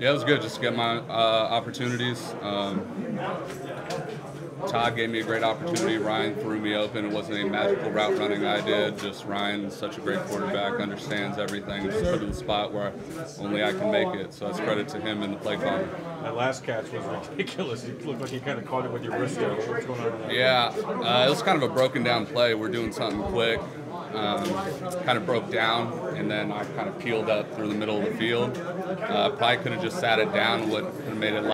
Yeah, it was good just to get my opportunities. Todd gave me a great opportunity. Ryan threw me open. It wasn't any magical route running I did. Just Ryan's such a great quarterback, understands everything, just put in the spot where only I can make it. So that's credit to him and the play calling. That last catch was ridiculous. It looked like you kind of caught it with your wrist there. What's going on? Yeah, it was kind of a broken down play. We're doing something quick. Kind of broke down, and then I kind of peeled up through the middle of the field. Probably could have just sat it down, would have made it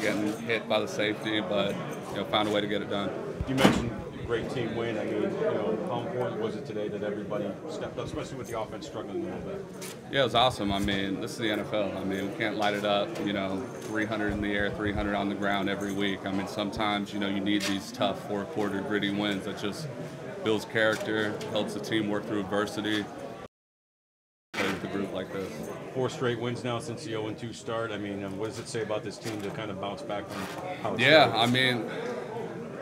getting hit by the safety, but you know, found a way to get it done. You mentioned a great team win. I mean, you know, how important was it today that everybody stepped up, especially with the offense struggling a little bit? Yeah, it was awesome. I mean, this is the NFL. I mean, we can't light it up, you know, 300 in the air, 300 on the ground every week. I mean, sometimes, you know, you need these tough four-quarter gritty wins that just builds character, helps the team work through adversity. Play with a group like this. 4 straight wins now since the 0-2 start. I mean, what does it say about this team to kind of bounce back from how it started? I mean,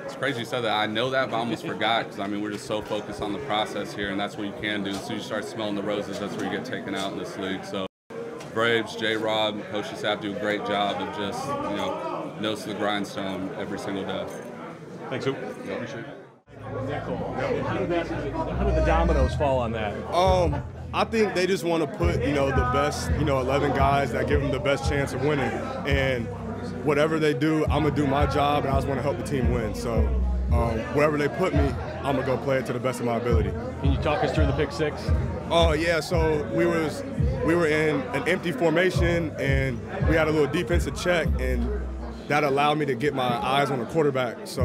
it's crazy you said that. I know that, but I almost forgot because, I mean, we're just so focused on the process here, and that's what you can do. As soon as you start smelling the roses, that's where you get taken out in this league. So Braves, J-Rob, coaching staff do a great job of just, you know, nose to the grindstone every single day. Thanks, Hoop. Yeah. Appreciate it. Nickel. How did the dominoes fall on that? I think they just want to put, you know, the best, you know, 11 guys that give them the best chance of winning. And whatever they do, I'm going to do my job, and I just want to help the team win. So wherever they put me, I'm going to go play it to the best of my ability. Can you talk us through the pick six? Oh, yeah. So we were in an empty formation, and we had a little defensive check, and that allowed me to get my eyes on the quarterback. So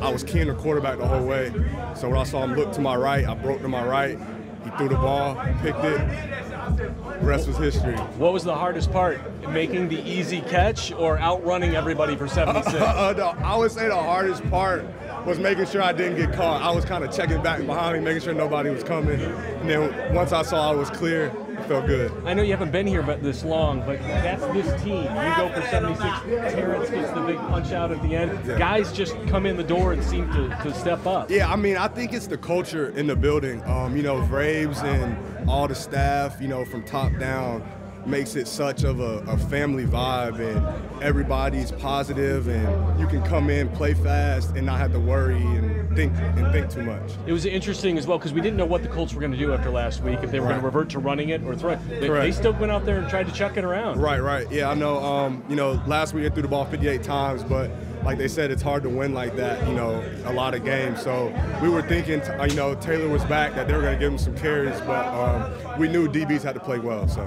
I was keying the quarterback the whole way. So when I saw him look to my right, I broke to my right. He threw the ball, picked it. The rest was history. What was the hardest part? Making the easy catch or outrunning everybody for 76? I would say the hardest part was making sure I didn't get caught. I was kind of checking back behind me, making sure nobody was coming. And then once I saw I was clear, it felt good. I know you haven't been here but this long, but that's this team. You go for 76, Terrence gets the big punch out at the end. Yeah. Guys just come in the door and seem to step up. Yeah, I mean, I think it's the culture in the building. You know, Braves and all the staff, you know, from top down, makes it such of a family vibe, and everybody's positive, and you can come in, play fast, and not have to worry and think too much. It was interesting as well because we didn't know what the Colts were going to do after last week, if they were going to revert to running it or throwing. They still went out there and tried to chuck it around. Right. Yeah, I know. You know, last week they threw the ball 58 times, but like they said, it's hard to win like that, you know, a lot of games. So we were thinking, you know, Taylor was back, that they were going to give him some carries, but we knew DBs had to play well. So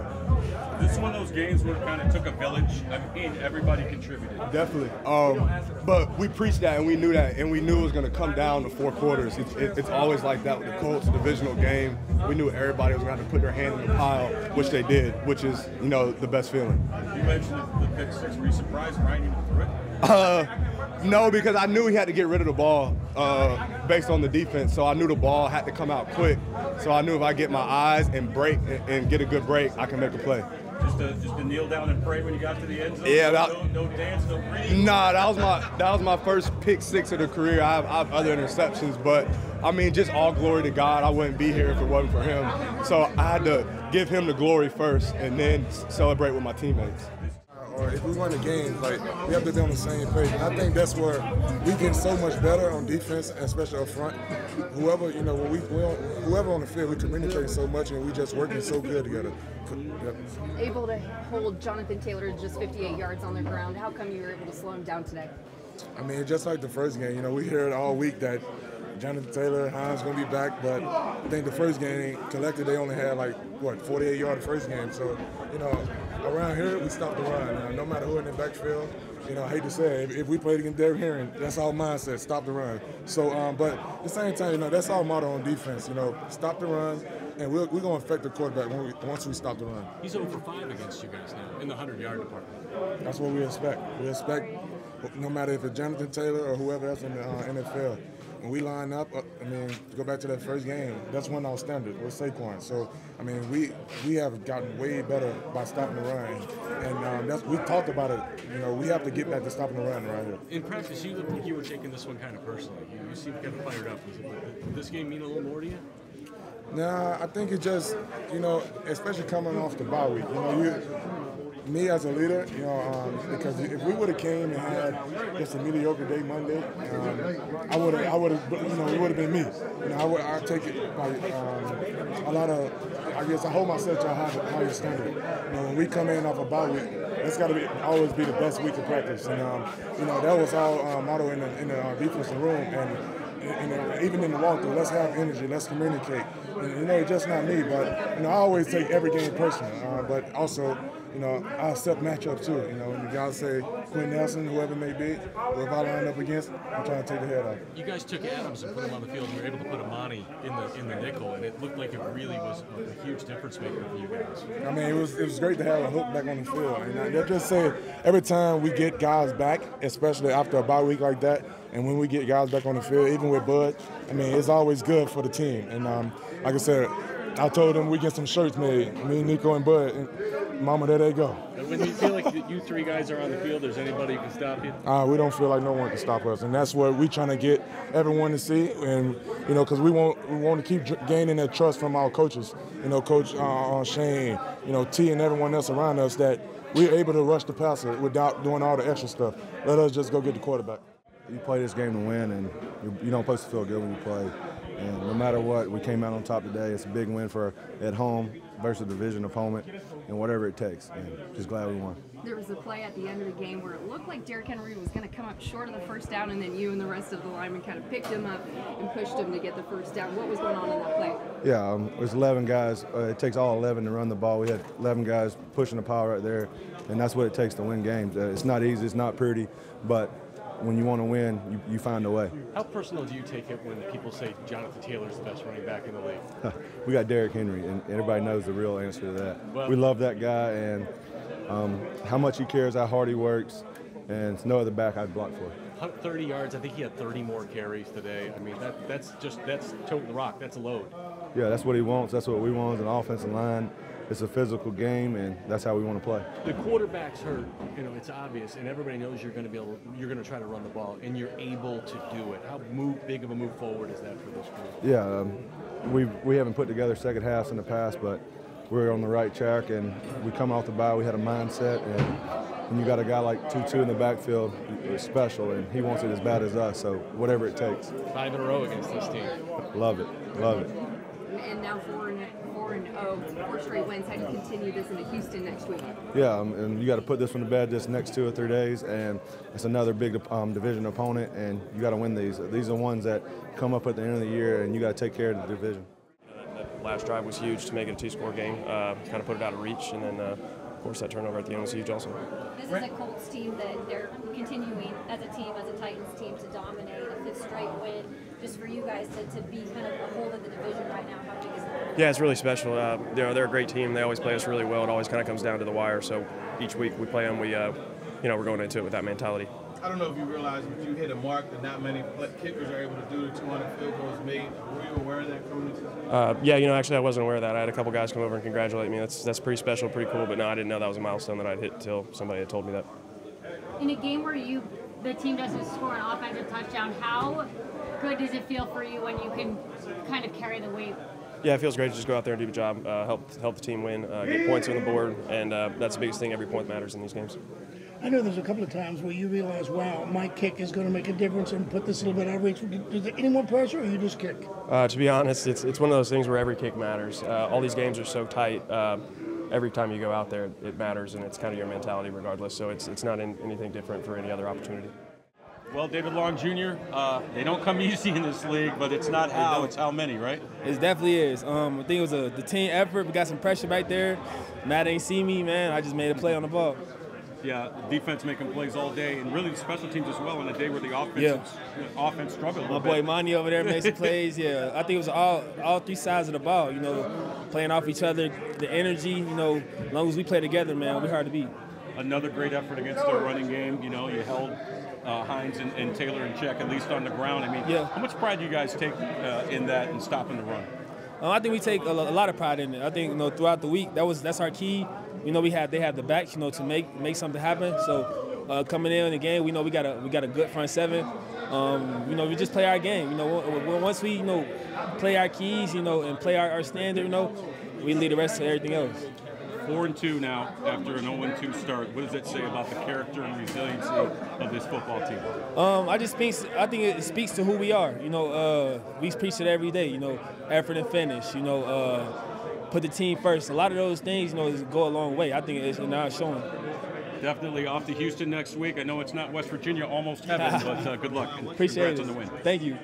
this is one of those games where it kind of took a village. I mean, everybody contributed. Definitely. But we preached that, and we knew that, and we knew it was going to come down to 4 quarters. It's always like that with the Colts, divisional game. We knew everybody was going to have to put their hand in the pile, which they did, which is, you know, the best feeling. You mentioned the pick six. Were you surprised Ryan even threw it? No, because I knew he had to get rid of the ball based on the defense, so I knew the ball had to come out quick. So I knew if I get my eyes and break and get a good break, I can make a play. Just to kneel down and pray when you got to the end zone? Yeah. No dance, no read? Nah, that was my first pick six of the career. I have other interceptions, but, I mean, just all glory to God. I wouldn't be here if it wasn't for him. So I had to give him the glory first and then celebrate with my teammates. Or if we win the game, like, we have to be on the same page. And I think that's where we get so much better on defense, and especially up front. Whoever, you know, when whoever on the field, we communicate so much, and we just working so good together. Yep. Able to hold Jonathan Taylor to just 58 yards on the ground. How come you were able to slow him down today? I mean, just like the first game, you know, we hear it all week that Jonathan Taylor, Hines going to be back, but I think the first game, collectively, they only had, like, what, 48 yards the first game. So, you know, around here, we stopped the run. Now, no matter who in the backfield, you know, I hate to say it, if we played against Derrick Henry, that's our mindset, stop the run. So, but at the same time, you know, that's our motto on defense, you know, stop the run, and we're going to affect the quarterback once we stop the run. He's 0-for-5 against you guys now in the 100-yard department. That's what we expect. We expect, no matter if it's Jonathan Taylor or whoever else in the NFL, when we line up, I mean, to go back to that first game, that's one of our standards with Saquon. So, I mean, we have gotten way better by stopping the run. And we talked about it. You know, we have to get back to stopping the run right here. In practice, you looked like you were taking this one kind of personally. You seemed kind of fired up. Did this game mean a little more to you? Nah, I think it just, you know, especially coming off the bye week, you know, me as a leader, you know, because if we would have came and had just a mediocre day Monday, I would have, you know, it would have been me. You know, I take it by a lot of, I guess I hold myself to a higher standard. You know, when we come in off a bye week, it's got to be always be the best week of practice, and you know, that was our motto in the defensive room and. And even in the walkthrough, let's have energy, let's communicate. And, you know, it's just not me, but, you know, I always take every game personal. But also, you know, I accept matchup too. You know, when you guys say Quinn Nelson, whoever it may be, or if I line up against, I'm trying to take the head off. You guys took Adams and put him on the field, and you were able to put Imani in the nickel, and it looked like it really was a huge difference maker for you guys. I mean, it was great to have a hook back on the field. And I just say every time we get guys back, especially after a bye week like that, and when we get guys back on the field, even with Bud, I mean, it's always good for the team. And like I said, I told them we get some shirts made, me, Nico, and Bud. And mama, there they go. And when you feel like you three guys are on the field, there's anybody who can stop you? We don't feel like no one can stop us. And that's what we're trying to get everyone to see. And, you know, because we want to keep gaining that trust from our coaches. You know, Coach Shane, you know, T and everyone else around us, that we're able to rush the passer without doing all the extra stuff. Let us just go get the quarterback. You play this game to win, and you don't supposed to feel good when you play. And no matter what, we came out on top today. It's a big win for at home versus a division opponent, and whatever it takes. And just glad we won. There was a play at the end of the game where it looked like Derrick Henry was going to come up short of the first down, and then you and the rest of the linemen kind of picked him up and pushed him to get the first down. What was going on in that play? Yeah, there's 11 guys. It takes all 11 to run the ball. We had 11 guys pushing the pile right there, and that's what it takes to win games. It's not easy. It's not pretty, but when you want to win, you find a way. How personal do you take it when people say Jonathan Taylor's the best running back in the league? We got Derrick Henry, and everybody knows the real answer to that. Well, we love that guy, and how much he cares, how hard he works, and it's no other back I'd block for. 30 yards, I think he had 30 more carries today. I mean, that's toting the rock. That's a load. Yeah, that's what he wants. That's what we want as an offensive line. It's a physical game, and that's how we want to play. The quarterback's hurt, you know, it's obvious, and everybody knows you're going to try to run the ball, and you're able to do it. How big of a move forward is that for this group? Yeah, we haven't put together second halves in the past, but we're on the right track, and we come off the bye. We had a mindset, and when you got a guy like Tutu in the backfield, it's special, and he wants it as bad as us, so whatever it takes. 5 in a row against this team. Love it. Love it. And now 4 straight wins. How do you continue this into Houston next week? Yeah, and you got to put this one to bed this next 2 or 3 days, and it's another big division opponent, and you got to win these. These are ones that come up at the end of the year, and you got to take care of the division. That last drive was huge to make it a 2-score game. Kind of put it out of reach, and then of course that turnover at the end was huge also. This is a Colts team that they're continuing as a team, as a Titans team, to dominate a 5th straight win. Just for you guys to be kind of a hold of the division right now, how big is that? Yeah, it's really special. They're a great team. They always play us really well. It always kind of comes down to the wire. So each week we play them, we're going into it with that mentality. I don't know if you realize, but you hit a mark that not many kickers are able to do. The 200 field goals made. Were you aware of that coming into this? Yeah, you know, actually I wasn't aware of that. I had a couple guys come over and congratulate me. That's pretty special, pretty cool. But no, I didn't know that was a milestone that I'd hit until somebody had told me that. In a game where the team doesn't score an offensive touchdown, how good does it feel for you when you can kind of carry the weight? Yeah, it feels great to just go out there and do the job, help the team win, get points on the board, and that's the biggest thing. Every point matters in these games. I know there's a couple of times where you realize, wow, my kick is going to make a difference and put this a little bit out of reach. Is there any more pressure or you just kick? To be honest, it's one of those things where every kick matters. All these games are so tight. Every time you go out there, it matters, and it's kind of your mentality regardless. So it's not anything different for any other opportunity. Well, David Long Jr., they don't come easy in this league, but it's not how, it's how many, right? It definitely is. I think it was the team effort. We got some pressure right there. Matt ain't see me, man. I just made a play on the ball. Yeah, defense making plays all day, and really the special teams as well on a day where the offense struggled a little bit. My boy Imani over there made some plays, yeah. I think it was all 3 sides of the ball, you know, playing off each other, the energy, you know, as long as we play together, man, we're hard to beat. Another great effort against their running game, you know, you held Hines and Taylor in check, at least on the ground. I mean, how much pride do you guys take in that and stopping the run? I think we take a lot of pride in it. I think, you know, throughout the week, that's our key. You know, they have the back, you know, to make something happen. So coming in the game, we know we got a good front 7. You know, we just play our game. You know, once we, you know, play our keys, you know, and play our standard, you know, we lead the rest to everything else. 4-2 now after an 0-2 start. What does that say about the character and resiliency of this football team? I think it speaks to who we are. You know, we preach it every day. You know, effort and finish. You know, put the team first. A lot of those things, you know, go a long way. I think it's now showing. Definitely off to Houston next week. I know it's not West Virginia, almost heaven, but good luck. Appreciate it. Congrats on the win. Thank you.